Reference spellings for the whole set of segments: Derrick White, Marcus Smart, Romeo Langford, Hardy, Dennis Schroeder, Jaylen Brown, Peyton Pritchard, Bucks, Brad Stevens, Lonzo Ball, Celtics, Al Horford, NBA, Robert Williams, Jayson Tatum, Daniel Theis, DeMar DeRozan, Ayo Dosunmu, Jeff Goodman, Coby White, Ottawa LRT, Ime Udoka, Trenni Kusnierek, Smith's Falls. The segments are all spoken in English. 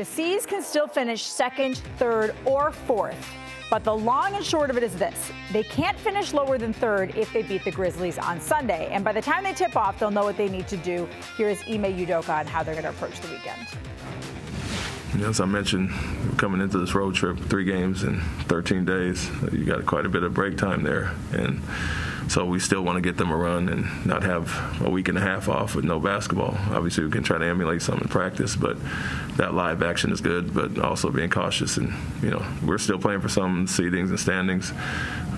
The Seas can still finish second, third, or fourth. But the long and short of it is this. They can't finish lower than third if they beat the Grizzlies on Sunday. And by the time they tip off, they'll know what they need to do. Here is Ime Udoka on how they're going to approach the weekend. As I mentioned, coming into this road trip, 3 games in 13 days, you got quite a bit of break time there. And so we still want to get them a run and not have a week and a half off with no basketball. Obviously, we can try to emulate some in practice, but that live action is good, but also being cautious. And, you know, we're still playing for some seedings and standings.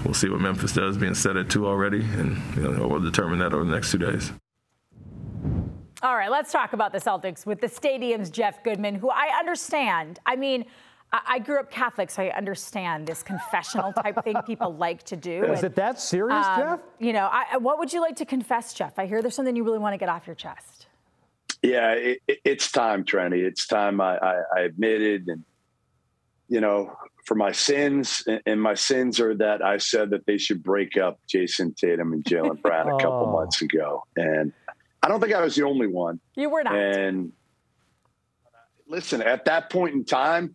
We'll see what Memphis does, being set at 2 already, and you know, we'll determine that over the next 2 days. All right, let's talk about the Celtics with the stadium's Jeff Goodman, who I understand. I mean, I grew up Catholic, so I understand this confessional type thing people like to do. Is it that serious, Jeff? You know, what would you like to confess, Jeff? I hear there's something you really want to get off your chest. Yeah, it's time, Trenni. It's time I admitted, and you know, for my sins, and my sins are that I said that they should break up Jayson Tatum and Jaylen Brown a couple months ago, and I don't think I was the only one. You were not. And listen, at that point in time,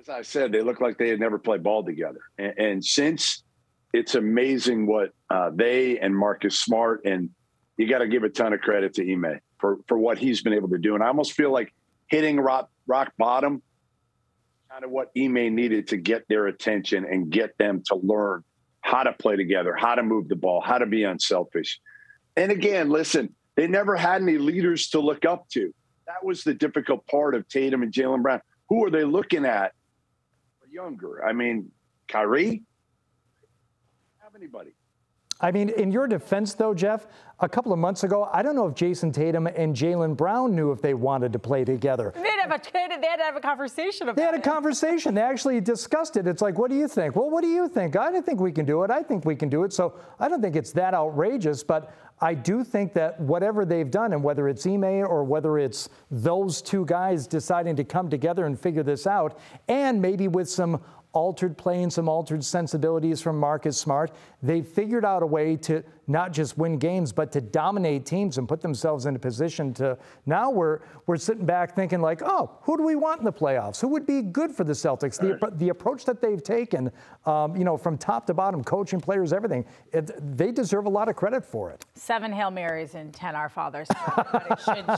as I said, they looked like they had never played ball together. And since, it's amazing what they and Marcus Smart, and you got to give a ton of credit to Ime for what he's been able to do. And I almost feel like hitting rock bottom, kind of what Ime needed to get their attention and get them to learn how to play together, how to move the ball, how to be unselfish. And again, listen, they never had any leaders to look up to. That was the difficult part of Tatum and Jaylen Brown. Who are they looking at? Younger. I mean, Kyrie? They don't have anybody. I mean, in your defense, though, Jeff, a couple of months ago, I don't know if Jayson Tatum and Jaylen Brown knew if they wanted to play together. They had to have a conversation about it. They had a conversation. They actually discussed it. It's like, what do you think? Well, what do you think? I don't think we can do it. I think we can do it. So I don't think it's that outrageous, but I do think that whatever they've done, and whether it's Ime or whether it's those two guys deciding to come together and figure this out, and maybe with some altered play and some altered sensibilities from Marcus Smart, they figured out a way to not just win games, but to dominate teams and put themselves in a position to, now we're sitting back thinking like, oh, who do we want in the playoffs? Who would be good for the Celtics? The approach that they've taken, you know, from top to bottom, coaching, players, everything, they deserve a lot of credit for it. 7 Hail Marys and 10 Our Fathers.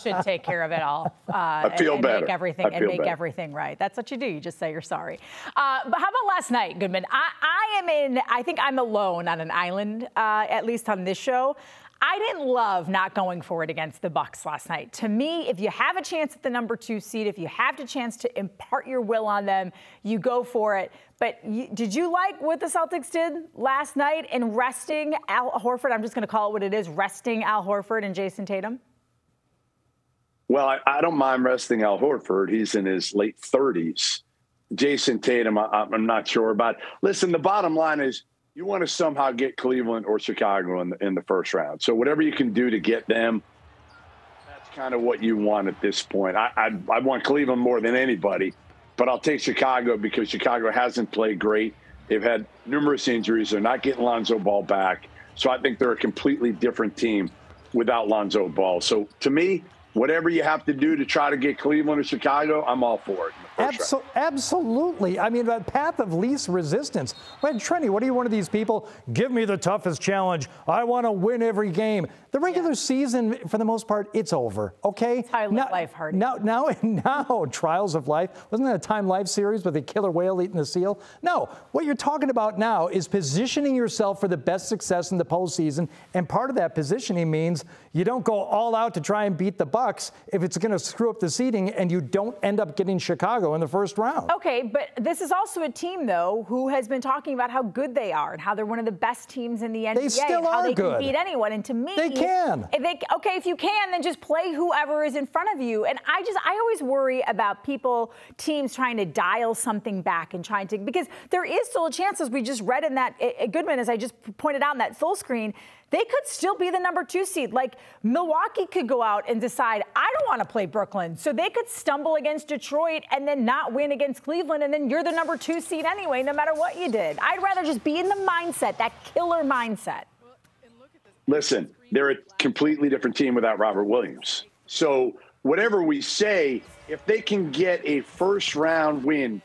should take care of it all. I feel better. Make everything right. That's what you do. You just say you're sorry. But how about last night, Goodman? I think I'm alone on an island, at least on this show. I didn't love not going for it against the Bucks last night. To me, if you have a chance at the number 2 seed, if you have the chance to impart your will on them, you go for it. But did you like what the Celtics did last night in resting Al Horford? I'm just going to call it what it is, resting Al Horford and Jayson Tatum. Well, I don't mind resting Al Horford. He's in his late 30s. Jayson Tatum, I'm not sure about. Listen, the bottom line is you want to somehow get Cleveland or Chicago in the first round. So whatever you can do to get them, that's kind of what you want at this point. I want Cleveland more than anybody, but I'll take Chicago because Chicago hasn't played great. They've had numerous injuries. They're not getting Lonzo Ball back. So I think they're a completely different team without Lonzo Ball. So to me, whatever you have to do to try to get Cleveland or Chicago, I'm all for it. Absolutely. I mean, the path of least resistance. When Trenni, what are you, one of these people? Give me the toughest challenge. I want to win every game. The regular season, for the most part, it's over. Okay. Time of life, Hardy. Now, trials of life. Wasn't that a Time Life series with the killer whale eating the seal? No. What you're talking about now is positioning yourself for the best success in the postseason, and part of that positioning means you don't go all out to try and beat the Bucks if it's going to screw up the seeding and you don't end up getting Chicago in the first round. Okay, but this is also a team, though, who has been talking about how good they are and how they're one of the best teams in the NBA. They still and how are they good. Can beat anyone. And to me, they can. If you can, then just play whoever is in front of you. And I always worry about teams trying to dial something back and because there is still a chance, as we just read in that Goodman, as I just pointed out in that full screen. They could still be the number 2 seed. Like, Milwaukee could go out and decide, I don't want to play Brooklyn. So they could stumble against Detroit and then not win against Cleveland, and then you're the number 2 seed anyway, no matter what you did. I'd rather just be in the mindset, that killer mindset. Listen, they're a completely different team without Robert Williams. So whatever we say – if they can get a first-round win,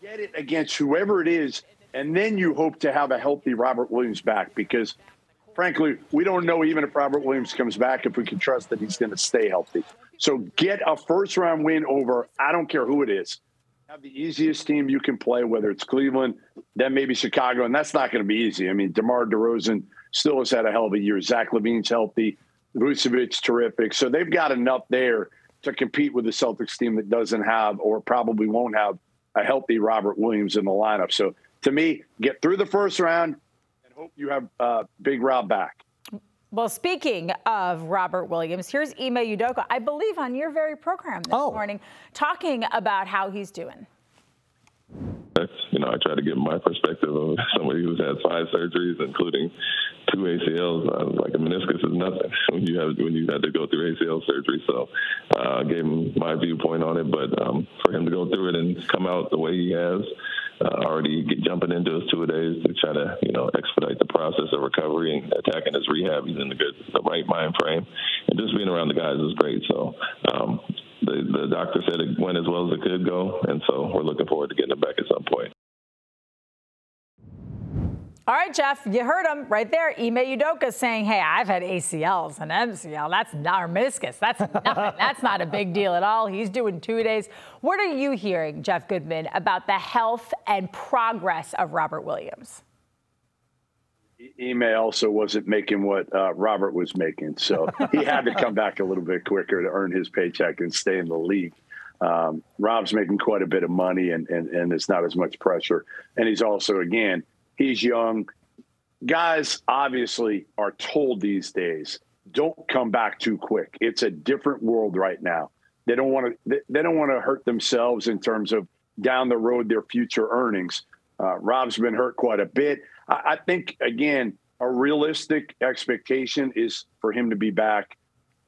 get it against whoever it is, and then you hope to have a healthy Robert Williams back, because frankly, we don't know even if Robert Williams comes back if we can trust that he's going to stay healthy. So get a first-round win over, I don't care who it is. Have the easiest team you can play, whether it's Cleveland, then maybe Chicago, and that's not going to be easy. I mean, DeMar DeRozan still has had a hell of a year. Zach LaVine's healthy. Vucevic's terrific. So they've got enough there to compete with the Celtics team that doesn't have or probably won't have a healthy Robert Williams in the lineup. So to me, get through the first round and hope you have Big Rob back. Well, speaking of Robert Williams, here's Ime Udoka, I believe on your very program this morning, talking about how he's doing. You know, I try to give my perspective of somebody who's had 5 surgeries, including 2 ACLs. Like a meniscus is nothing when you had to go through ACL surgery. So I gave him my viewpoint on it. But for him to go through it and come out the way he has, already jumping into his 2 days to try to, you know, expedite the process of recovery and attacking his rehab, he's in the right mind frame. And just being around the guys is great. So the doctor said it went as well as it could go, and so we're looking forward to getting it back at some point. All right, Jeff, you heard him right there. Ime Udoka saying, hey, I've had ACLs and MCL. That's not a meniscus. That's nothing. That's not a big deal at all. He's doing 2 days. What are you hearing, Jeff Goodman, about the health and progress of Robert Williams? Ime also wasn't making what Robert was making, so he had to come back a little bit quicker to earn his paycheck and stay in the league. Rob's making quite a bit of money, and it's not as much pressure. And he's also, again, he's young. Guys obviously are told these days, don't come back too quick. It's a different world right now. They don't want to hurt themselves in terms of down the road their future earnings. Rob's been hurt quite a bit. I think, again, a realistic expectation is for him to be back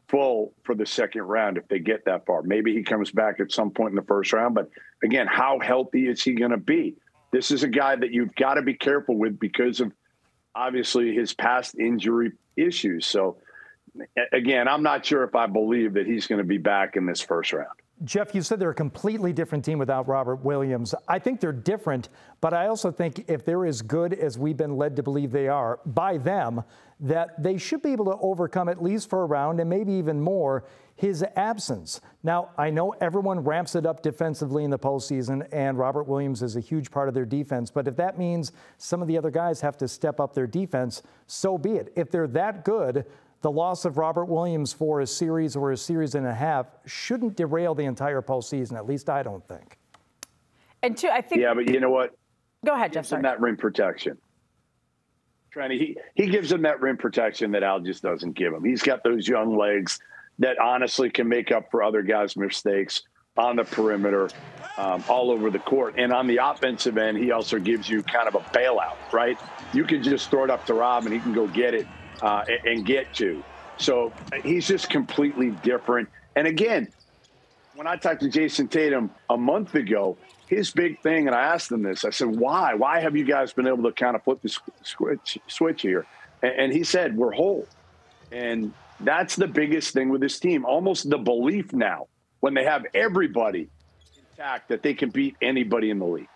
full for the second round if they get that far. Maybe he comes back at some point in the first round. But, again, how healthy is he going to be? This is a guy that you've got to be careful with because of, obviously, his past injury issues. So, again, I'm not sure if I believe that he's going to be back in this first round. Jeff, you said they're a completely different team without Robert Williams. I think they're different, but I also think if they're as good as we've been led to believe they are by them, that they should be able to overcome, at least for a round and maybe even more, his absence. Now, I know everyone ramps it up defensively in the postseason, and Robert Williams is a huge part of their defense, but if that means some of the other guys have to step up their defense, so be it. If they're that good, the loss of Robert Williams for a series or a series and a half shouldn't derail the entire postseason, at least I don't think. And two, I think... Yeah, but you know what? Go ahead, Jeff. He gives him that rim protection. Trenni, he gives him that rim protection that Al just doesn't give him. He's got those young legs that honestly can make up for other guys' mistakes on the perimeter, all over the court. And on the offensive end, he also gives you kind of a bailout, right? You can just throw it up to Rob and he can go get it. And get to. So he's just completely different. And again, when I talked to Jayson Tatum a month ago, his big thing, and I asked him this, I said, why? Why have you guys been able to kind of flip the switch here? And he said, we're whole. And that's the biggest thing with this team, almost the belief now when they have everybody intact that they can beat anybody in the league.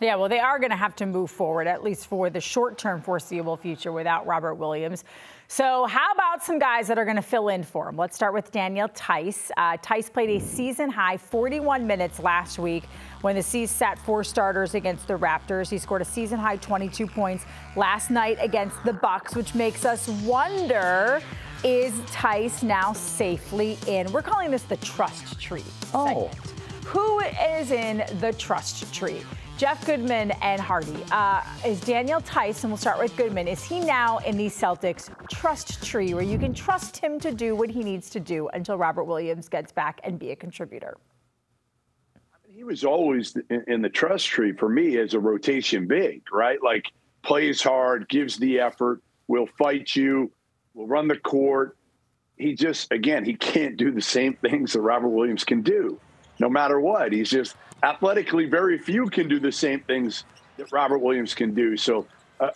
Yeah, well, they are going to have to move forward, at least for the short-term foreseeable future without Robert Williams. So how about some guys that are going to fill in for him? Let's start with Daniel Theis. Theis played a season-high 41 minutes last week when the C's sat 4 starters against the Raptors. He scored a season-high 22 points last night against the Bucks, which makes us wonder, is Theis now safely in? We're calling this the trust tree segment. Who is in the trust tree? Jeff Goodman and Hardy. Is Daniel Theis, and we'll start with Goodman, is he now in the Celtics trust tree where you can trust him to do what he needs to do until Robert Williams gets back and be a contributor? I mean, he was always in the trust tree for me as a rotation big, right? Like, plays hard, gives the effort, will fight you, will run the court. He just, again, he can't do the same things that Robert Williams can do, no matter what. He's just... athletically, very few can do the same things that Robert Williams can do. So,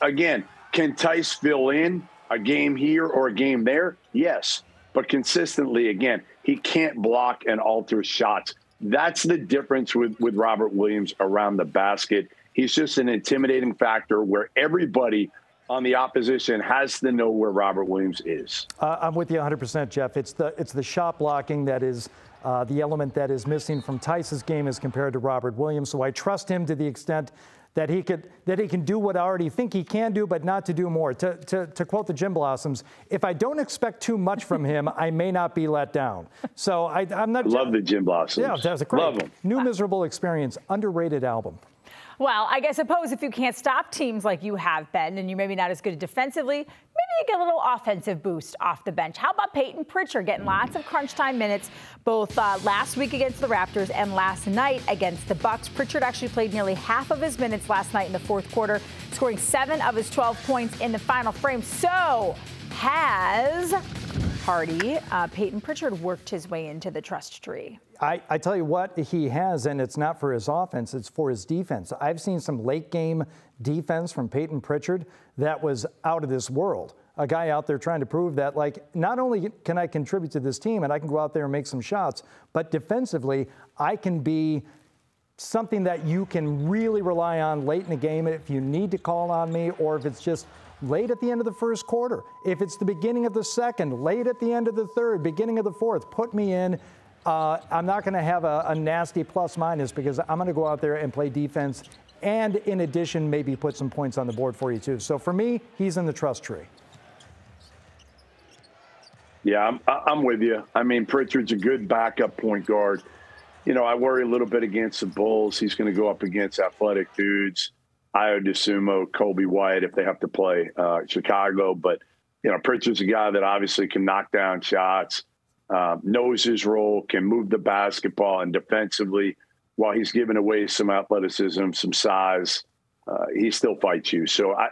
again, can Theis fill in a game here or a game there? Yes. But consistently, again, he can't block and alter shots. That's the difference with Robert Williams around the basket. He's just an intimidating factor where everybody on the opposition has to know where Robert Williams is. I'm with you 100%, Jeff. It's the shot blocking that is the element that is missing from Theis's game as compared to Robert Williams. So I trust him to the extent that he can do what I already think he can do, but not to do more. To quote the Gym Blossoms, if I don't expect too much from him, I may not be let down. So I'm not. Love the Gym Blossoms. Yeah, that was a great. Love them. New Miserable Experience, underrated album. Well, I guess suppose if you can't stop teams like you have been, and you're maybe not as good defensively, maybe you get a little offensive boost off the bench. How about Peyton Pritchard getting lots of crunch time minutes, both last week against the Raptors and last night against the Bucks? Pritchard actually played nearly half of his minutes last night in the fourth quarter, scoring 7 of his 12 points in the final frame. So has Hardy, Peyton Pritchard worked his way into the trust tree. I tell you what, he has, and it's not for his offense, it's for his defense. I've seen some late game defense from Peyton Pritchard that was out of this world. A guy out there trying to prove that, like, not only can I contribute to this team and I can go out there and make some shots, but defensively, I can be something that you can really rely on late in the game if you need to call on me, or if it's just late at the end of the first quarter. If it's the beginning of the second, late at the end of the third, beginning of the fourth, put me in. I'm not going to have a nasty plus minus because I'm going to go out there and play defense and, in addition, maybe put some points on the board for you, too. So, for me, he's in the trust tree. Yeah, I'm with you. I mean, Pritchard's a good backup point guard. You know, I worry a little bit against the Bulls. He's going to go up against athletic dudes, Ayo Dosunmu, Coby White, if they have to play Chicago. But, you know, Pritchard's a guy that obviously can knock down shots. Knows his role, can move the basketball, and defensively, while he's giving away some athleticism, some size, he still fights you. So, I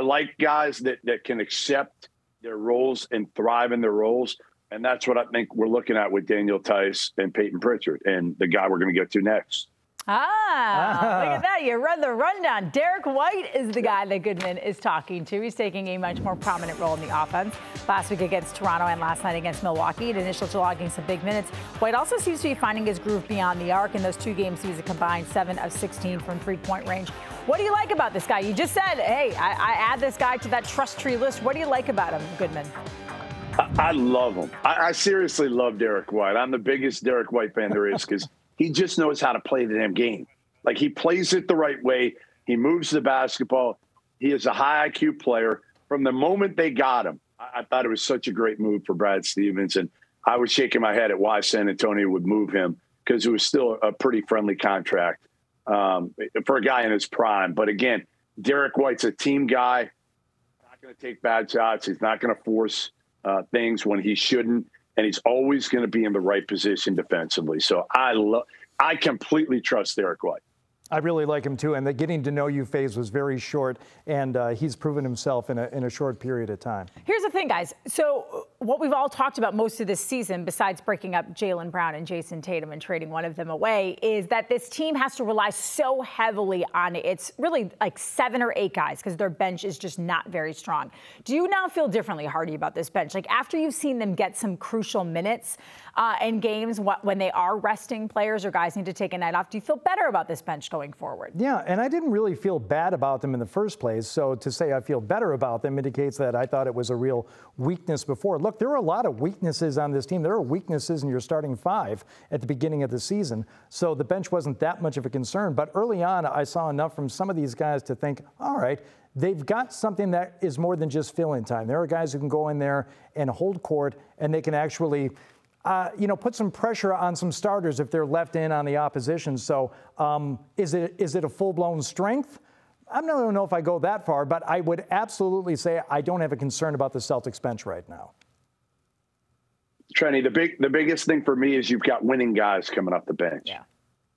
like guys that can accept their roles and thrive in their roles, and that's what I think we're looking at with Daniel Theis and Peyton Pritchard and the guy we're going to get to next. Look at that. You read the rundown. Derrick White is the guy that Goodman is talking to. He's taking a much more prominent role in the offense. Last week against Toronto and last night against Milwaukee, initially logging some big minutes. White also seems to be finding his groove beyond the arc. In those two games, he was a combined 7 of 16 from three-point range. What do you like about this guy? You just said, hey, I add this guy to that trust tree list. What do you like about him, Goodman? I love him. I seriously love Derrick White. I'm the biggest Derrick White fan there is because he just knows how to play the damn game. Like, he plays it the right way. He moves the basketball. He is a high IQ player. From the moment they got him, I thought it was such a great move for Brad Stevens. And I was shaking my head at why San Antonio would move him because it was still a pretty friendly contract for a guy in his prime. But again, Derrick White's a team guy. He's not going to take bad shots. He's not going to force things when he shouldn't. And he's always going to be in the right position defensively. So I completely trust Derrick White. I really like him, too. And the getting to know you phase was very short. And he's proven himself in a short period of time. Here's the thing, guys. So what we've all talked about most of this season, besides breaking up Jaylen Brown and Jayson Tatum and trading one of them away, is that this team has to rely so heavily on it. It's really like 7 or 8 guys because their bench is just not very strong. Do you now feel differently, Hardy, about this bench? Like, after you've seen them get some crucial minutes in games when they are resting players or guys need to take a night off, do you feel better about this bench going forward? Yeah, and I didn't really feel bad about them in the first place. So to say I feel better about them indicates that I thought it was a real weakness before. Look, there are a lot of weaknesses on this team. There are weaknesses in your starting 5 at the beginning of the season. So the bench wasn't that much of a concern. But early on, I saw enough from some of these guys to think, all right, they've got something that is more than just fill-in time. There are guys who can go in there and hold court, and they can actually you know, put some pressure on some starters if they're left in on the opposition. So is it a full-blown strength? I don't know if I go that far, but I would absolutely say I don't have a concern about the Celtics bench right now. Trenni, the biggest thing for me is you've got winning guys coming off the bench. Yeah.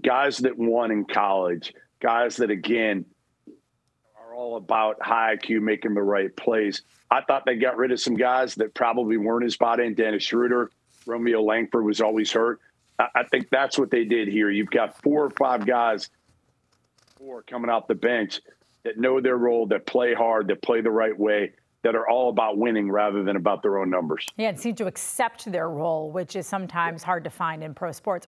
Guys that won in college, guys that, again, are all about high IQ, making the right plays. I thought they got rid of some guys that probably weren't as bought in. Dennis Schroeder, Romeo Langford was always hurt. I think that's what they did here. You've got 4 or 5 guys, 4 coming off the bench that know their role, that play hard, that play the right way, that are all about winning rather than about their own numbers. Yeah, and seem to accept their role, which is sometimes hard to find in pro sports.